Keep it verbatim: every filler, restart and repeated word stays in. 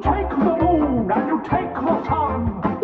take the moon and you take the sun.